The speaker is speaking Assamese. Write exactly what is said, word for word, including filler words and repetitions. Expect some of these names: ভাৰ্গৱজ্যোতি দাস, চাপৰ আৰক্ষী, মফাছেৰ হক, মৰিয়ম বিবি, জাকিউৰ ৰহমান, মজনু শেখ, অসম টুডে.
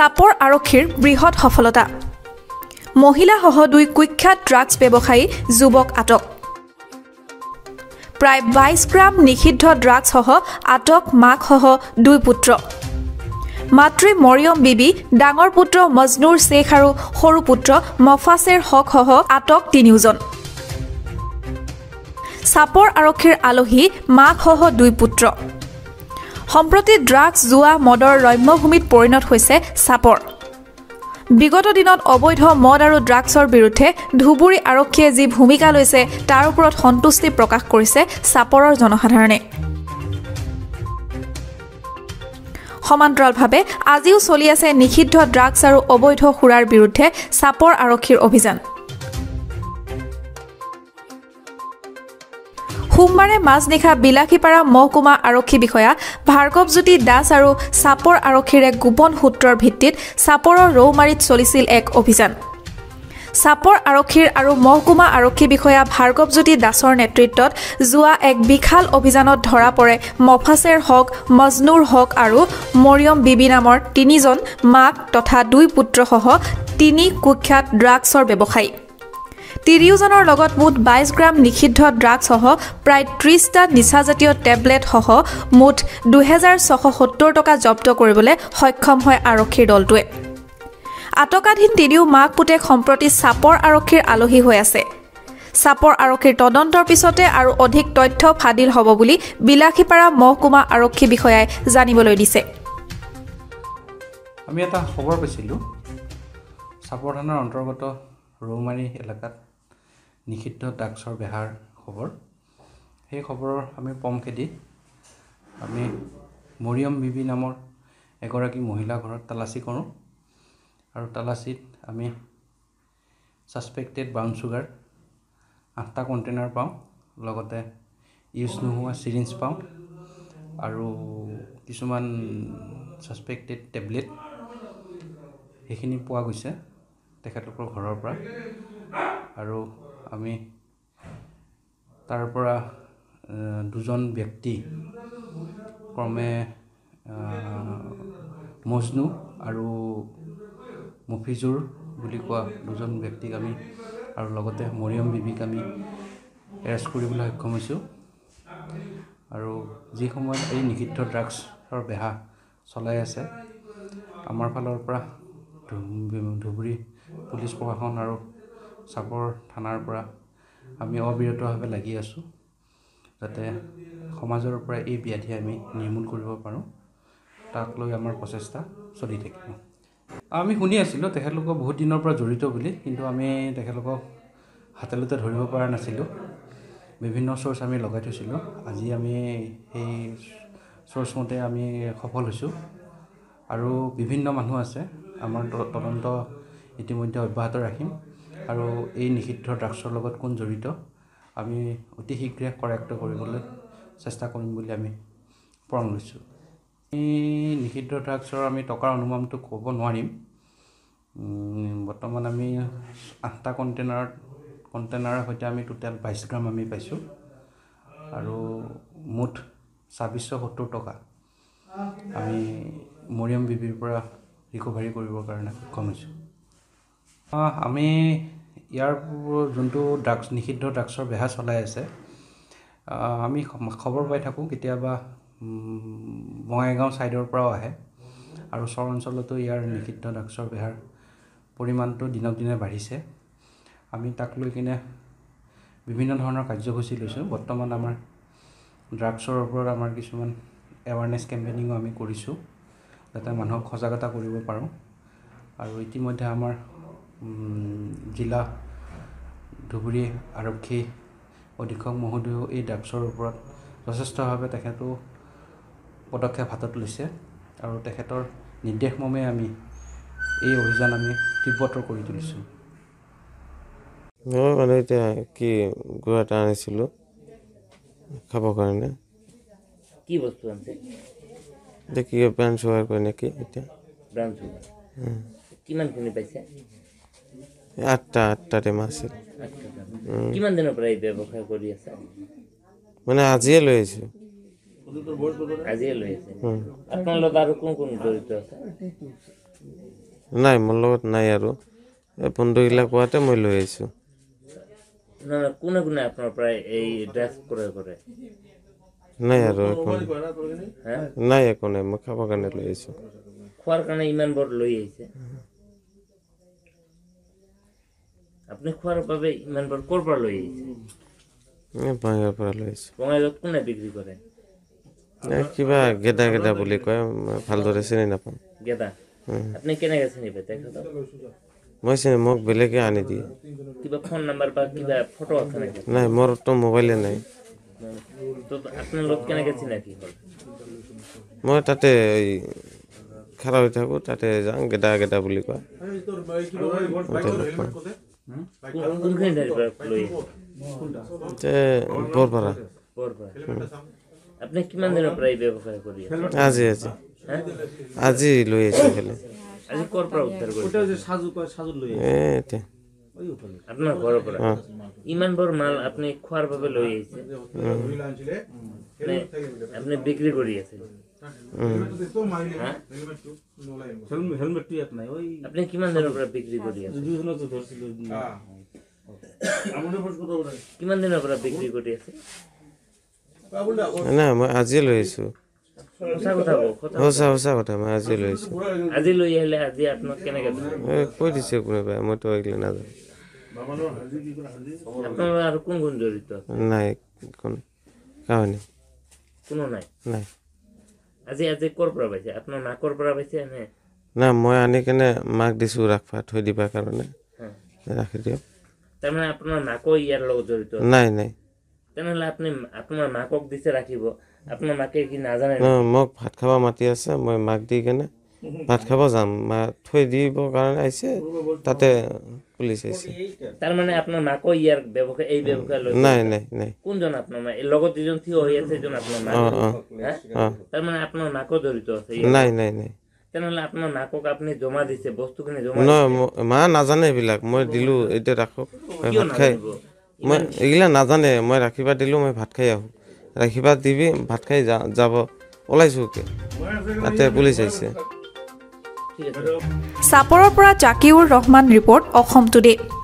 চাপৰ আৰক্ষীৰ বৃহৎ সফলতা মহিলাসহ দুই কুখ্যাত ড্ৰাগছ ব্যৱসায়ী যুৱক আটক প্ৰায় বাইশ গ্ৰাম নিষিদ্ধ ড্ৰাগছসহ আটক মাকসহ দুই পুত্ৰ মাতৃ মৰিয়ম বিবি ডাঙৰ পুত্ৰ মজনুৰ শেখ আৰু সৰু পুত্ৰ মফাছেৰ হকসহ আটক তিনিজন চাপৰ আৰক্ষীৰ আলহী মাকসহ দুই পুত্ৰ সম্প্ৰতি ড্ৰাগছ জুৱা মদৰ ৰম্যভূমিত পৰিণত হৈছে চাপৰ বিগত দিনত অবৈধ মদ আৰু ড্ৰাগছৰ বিৰুদ্ধে ধুবুৰী আৰক্ষীয়ে যি ভূমিকা লৈছে তাৰ ওপৰত সন্তুষ্টি প্ৰকাশ কৰিছে চাপৰৰ জনসাধাৰণে সমান্তৰালভাৱে আজিও চলি আছে নিষিদ্ধ ড্ৰাগছ আৰু অবৈধ সুৰাৰ বিৰুদ্ধে চাপৰ আৰক্ষীৰ অভিযান সোমবাৰে মাজনিশা বিলাসীপাৰা মহকুমা আৰক্ষী বিষয়া ভাৰ্গৱজ্যোতি দাস আৰু চাপৰ আৰক্ষীৰ এক গোপন সূত্ৰৰ ভিত্তিত চাপৰৰ ৰৌমাৰীত চলিছিল এক অভিযান চাপৰ আৰক্ষীৰ আৰু মহকুমা আৰক্ষী বিষয়া ভাৰ্গৱজ্যোতি দাসৰ নেতৃত্বত যোৱা এক বিশাল অভিযানত ধৰা পৰে মফাছেৰ হক মজনুৰ হক আৰু মৰিয়ম বিবি নামৰ তিনিজন মাক তথা দুই পুত্ৰসহ তিনি কুখ্যাত ড্ৰাগছৰ ব্যৱসায়ী তিনিওজনৰ লগত মুঠ বাইশ গ্ৰাম নিষিদ্ধ ড্ৰাগছসহ প্ৰায় ত্ৰিশটা নিচাজাতীয় টেবলেটসহ মুঠ দুহেজাৰ ছশ সত্তৰ টকা জব্দ কৰিবলৈ সক্ষম হয় আৰক্ষীৰ দলটোৱে আটকাধীন তিনিও মাক পুতেক সম্প্ৰতি চাপৰ আৰক্ষীৰ আলহী হৈ আছে চাপৰ আৰক্ষীৰ তদন্তৰ পিছতে আৰু অধিক তথ্য ফাদিল হ'ব বুলি বিলাসীপাৰা মহকুমা আৰক্ষী বিষয়াই জানিবলৈ দিছে। আমি এটা খবৰ পাইছিলোঁ চাপৰ থানাৰ অন্তৰ্গত ৰৌমাৰী এলেকাত নিষিদ্ধ ড্ৰাগছৰ বেহাৰ খবৰ। সেই খবৰৰ আমি পম খেদি আমি মৰিয়ম বিবি নামৰ এগৰাকী মহিলা ঘৰত তালাচী কৰোঁ আৰু তালাচীত আমি ছাছপেক্টেড ব্ৰাউন চুগাৰ আঠটা কণ্টেইনাৰ পাওঁ, লগতে ইউজ নোহোৱা চিৰিঞ্জ পাওঁ আৰু কিছুমান ছাছপেক্টেড টেবলেট সেইখিনি পোৱা গৈছে তেখেতলোকৰ ঘৰৰ পৰা। আৰু আমি তাৰ পৰা দুজন ব্যক্তি ক্ৰমে মজনু আৰু মফিজুৰ বুলি কোৱা দুজন ব্যক্তিক আমি আৰু লগতে মৰিয়ম বিবিক আমি এৰেষ্ট কৰিবলৈ সক্ষম হৈছোঁ। আৰু যি সময়ত এই নিষিদ্ধ ড্ৰাগছৰ বেহা চলাই আছে, আমাৰ ফালৰ পৰা ধুবুৰী পুলিচ প্ৰশাসন আৰু চাপৰ থানাৰ পৰা আমি অবিৰতভাৱে লাগি আছোঁ যাতে সমাজৰ পৰা এই ব্যাধি আমি নিৰ্মূল কৰিব পাৰোঁ, তাক লৈ আমাৰ প্ৰচেষ্টা চলি থাকিব। আমি শুনি আছিলোঁ তেখেতলোকক বহুত দিনৰ পৰা জড়িত বুলি, কিন্তু আমি তেখেতলোকক হাতে লোতে ধৰিব পৰা নাছিলোঁ। বিভিন্ন চ'ৰ্চ আমি লগাই থৈছিলোঁ, আজি আমি সেই চ'ৰ্চ মতে আমি সফল হৈছোঁ। আৰু বিভিন্ন মানুহ আছে, আমাৰ তদন্ত ইতিমধ্যে অব্যাহত ৰাখিম আৰু এই নিষিদ্ধ ড্ৰাগছৰ লগত কোন জড়িত আমি অতি শীঘ্ৰে কৰায়ত্ব কৰিবলৈ চেষ্টা কৰিম বুলি আমি প্ৰণ লৈছোঁ। এই নিষিদ্ধ ড্ৰাগছৰ আমি টকাৰ অনুমানটো ক'ব নোৱাৰিম। বৰ্তমান আমি আঠটা কণ্টেইনাৰত কণ্টেইনাৰৰ সৈতে আমি টোটেল বাইছ গ্ৰাম আমি পাইছোঁ আৰু মুঠ ছাব্বিছশ সত্তৰ টকা আমি মৰিয়ম বিবিৰ পৰা ৰিকভাৰী কৰিবৰ কাৰণে সক্ষম হৈছোঁ। আমি ইয়াৰ যোনটো ড্ৰাগছ নিষিদ্ধ ড্ৰাগছৰ বেহা চলাই আছে আমি খবৰ পাই থাকোঁ, কেতিয়াবা বঙাইগাঁও ছাইডৰ পৰাও আহে আৰু চৰ অঞ্চলতো ইয়াৰ নিষিদ্ধ ড্ৰাগছৰ বেহাৰ পৰিমাণটো দিনক দিনে বাঢ়িছে। আমি তাক লৈ কিনে বিভিন্ন ধৰণৰ কাৰ্যসূচী লৈছোঁ। বৰ্তমান আমাৰ ড্ৰাগছৰ ওপৰত আমাৰ কিছুমান এৱাৰনেছ কেম্পেইনিঙো আমি কৰিছোঁ যাতে মানুহক সজাগতা কৰিব পাৰোঁ। আৰু ইতিমধ্যে আমাৰ জিলা ধুবুৰী আৰক্ষী অধীক্ষক মহোদয়েও এই ড্ৰাগছৰ ওপৰত যথেষ্টভাৱে তেখেতো পদক্ষেপ হাতত লৈছে আৰু তেখেতৰ নিৰ্দেশমৰ্মে আমি এই অভিযান আমি তীব্ৰতৰ কৰি তুলিছোঁ। মই মানে এতিয়া কি গুড়া এটা আনিছিলোঁ খাবৰ কাৰণে, কি বস্তু আনিছে এতিয়া কি ব্ৰাউন চুগাৰ কয় নেকি, এতিয়া ব্ৰাউন চুগাৰ কিমানখিনি পাইছে? আঠটা আঠটা টেমা আছিল। কিমান দিনৰ পৰা এই ব্যৱসায় কৰি আছে? মানে আজিয়ে লৈ আহিছোঁ। আজিয়ে লৈ আছে। আপোনাৰ লগত আৰু কোন কোন জড়িত আছে? নাই মলগত নাই আৰু fifteen লাখ কোৱাতে মই লৈ আইছো না কোনে কোনে আপোনাৰ প্ৰায় এই ড্ৰেছ কৰে কৰে নাই আৰু নাই কোনে মই খাব কাৰণে লৈ আইছো খোৱাৰ কাৰণে ইমান বৰ লৈ আইছে আপনি খোৱাৰ বাবে ইমান বৰ কৰ পৰা লৈ আইছে মই বাঙাৰ পৰা লৈ আইছো বাঙাৰ কোনে বিক্ৰী কৰে কিবা গেদা গেদা বুলি কয় ভাল ধৰে চিনি নাপাম গেদা আপনি কেনে গেছেন ইবে দেখো তো মইছে মোক বেলেগে আনি দি কিবা ফোন নাম্বার বা কিবা ফটো আছে নাকি নাই মোর তো মোবাইলে নাই তো আপনি লোক কেনে গেছেন নাকি মই তাতে এই খাড়া হৈ থাকো তাতে যাং গেদা গেদা বুলি কয় তে বৰপাৰা বৰপাৰা আপনি কিমান দিনৰ পৰা এই ব্যৱসায় কৰি আছে আজি আজি আজি লৈ আছে ফেলে আজি কৰপৰা উদ্ধাৰ কৰি ওটা যে সাজু কয় সাজু লৈ আছে এতে ওই ওখানে আপোনাৰ ঘৰৰ পৰা ইমান বৰ মাল আপুনি খোৱাৰ বাবে লৈ আছে আপুনি বিক্ৰী কৰি আছে হেলমেটটো ইয়াত নাই ওই আপুনি কিমান দিনৰ পৰা বিক্ৰী কৰি আছে দুজনৰ তো ধৰছিল আমোনৰ পৰা কত বড় কিমান দিনৰ পৰা বিক্ৰী কৰি আছে না মই আজি লৈ আছো কথা কথা কথা কথা কথা মই আজি লৈ আছো আজি লৈ আহিলে আজি আপোনাক কেনে গ'ল কই দিছে কোনে ভাই মই তো আগলে না যাব বাবানৰ হাজি কি কৰা হাজি আপোনাৰ আৰু কোন কোন জড়িত নাই কোন কাহনি কোন নাই নাই আজি আজি কৰ পৰা পাইছে আপোনাৰ না কৰ পৰা পাইছে নে না মই আনি কেনে মাক দিছো ৰাখবা থৈ দিবা কাৰণে ৰাখি দিও তাৰমানে আপোনাৰ না কই ইয়াৰ লগত জড়িত নাই নাই তেনলে আপনি আপনার মাকক দিছে রাখিব আপনার মাকে কি না জানে না মক ভাত খাওয়া মাটি আছে মই মাক দি কেনে ভাত খাওয়া যাম মা থই দিব কারণ আইছে তাতে পুলিশ আইছে তার মানে আপনার মাকো ইয়ার ব্যবসা এই ব্যবসা লই নাই নাই নাই কোন জন আপনার মা লগত দুজন থি হই আছে জন আপনার মা তার মানে আপনার মাকো জড়িত আছে নাই নাই নাই তেনলে আপনার মাকক আপনি জমা দিছে বস্তু কিনে জমা না মা না জানে বিলাক মই দিলু এটা রাখো খাই মই এগিলা না জানে মই ৰাখিবা দিলো মই ভাত খাই আহু ৰাখিবা দিবি ভাত খাই যাব ওলাইছো কে আতে পুলিশ আইছে চাপৰৰ পৰা জাকিউৰ ৰহমান ৰিপৰ্ট অসম টুডে।